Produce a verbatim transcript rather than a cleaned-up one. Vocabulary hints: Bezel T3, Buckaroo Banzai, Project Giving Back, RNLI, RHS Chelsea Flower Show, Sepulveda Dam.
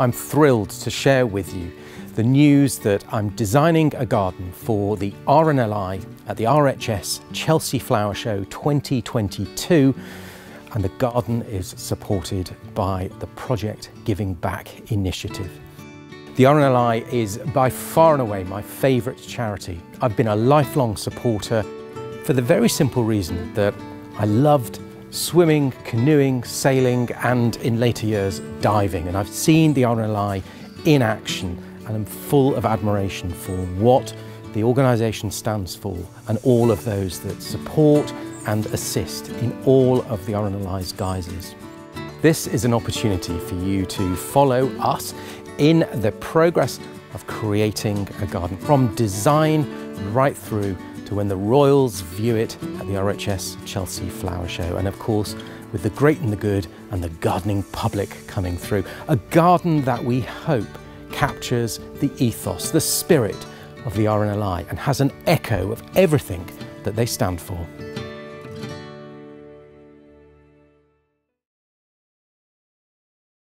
I'm thrilled to share with you the news that I'm designing a garden for the R N L I at the R H S Chelsea Flower Show twenty twenty-two, and the garden is supported by the Project Giving Back initiative. The R N L I is by far and away my favourite charity. I've been a lifelong supporter for the very simple reason that I loved swimming, canoeing, sailing, and in later years, diving. And I've seen the R N L I in action, and I'm full of admiration for what the organisation stands for and all of those that support and assist in all of the R N L I's guises. This is an opportunity for you to follow us in the progress of creating a garden, from design right through to when the Royals view it at the R H S Chelsea Flower Show, and of course with the great and the good and the gardening public coming through. A garden that we hope captures the ethos, the spirit of the R N L I, and has an echo of everything that they stand for.